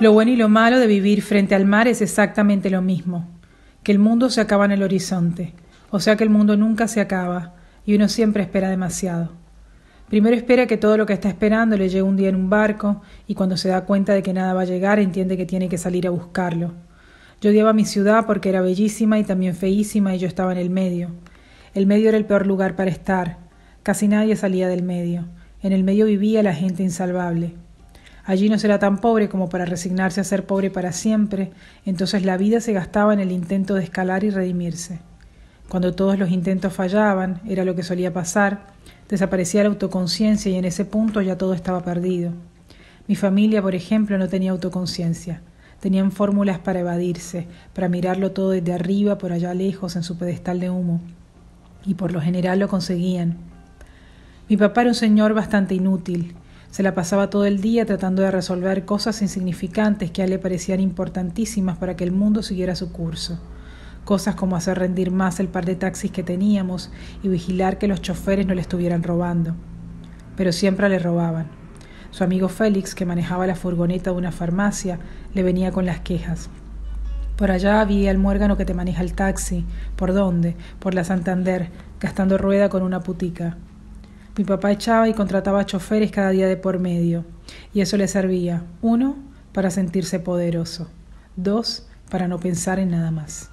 Lo bueno y lo malo de vivir frente al mar es exactamente lo mismo, que el mundo se acaba en el horizonte, o sea que el mundo nunca se acaba y uno siempre espera demasiado. Primero espera que todo lo que está esperando le llegue un día en un barco y cuando se da cuenta de que nada va a llegar entiende que tiene que salir a buscarlo. Yo odiaba mi ciudad porque era bellísima y también feísima y yo estaba en el medio. El medio era el peor lugar para estar, casi nadie salía del medio, en el medio vivía la gente insalvable. Allí no será tan pobre como para resignarse a ser pobre para siempre, entonces la vida se gastaba en el intento de escalar y redimirse. Cuando todos los intentos fallaban, era lo que solía pasar, desaparecía la autoconciencia y en ese punto ya todo estaba perdido. Mi familia, por ejemplo, no tenía autoconciencia. Tenían fórmulas para evadirse, para mirarlo todo desde arriba, por allá lejos, en su pedestal de humo. Y por lo general lo conseguían. Mi papá era un señor bastante inútil. Se la pasaba todo el día tratando de resolver cosas insignificantes que a él le parecían importantísimas para que el mundo siguiera su curso. Cosas como hacer rendir más el par de taxis que teníamos y vigilar que los choferes no le estuvieran robando. Pero siempre le robaban. Su amigo Félix, que manejaba la furgoneta de una farmacia, le venía con las quejas. Por allá había el muérgano que te maneja el taxi. ¿Por dónde? Por la Santander, gastando rueda con una putica. Mi papá echaba y contrataba choferes cada día de por medio, y eso le servía, 1, para sentirse poderoso, 2, para no pensar en nada más.